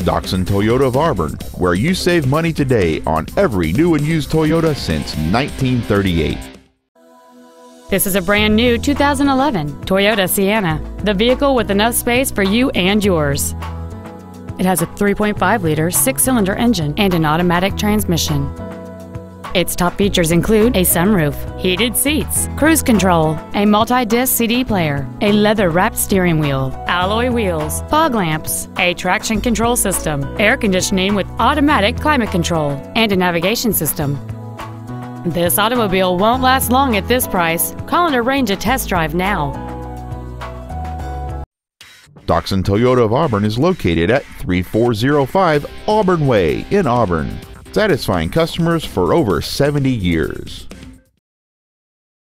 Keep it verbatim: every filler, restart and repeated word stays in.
Doxon Toyota of Auburn, where you save money today on every new and used Toyota since nineteen thirty-eight. This is a brand new two thousand eleven Toyota Sienna, the vehicle with enough space for you and yours. It has a three point five liter six-cylinder engine and an automatic transmission. Its top features include a sunroof, heated seats, cruise control, a multi-disc C D player, a leather-wrapped steering wheel, alloy wheels, fog lamps, a traction control system, air conditioning with automatic climate control, and a navigation system. This automobile won't last long at this price. Call and arrange a test drive now. Doxon Toyota of Auburn is located at thirty-four oh five Auburn Way in Auburn, satisfying customers for over seventy years.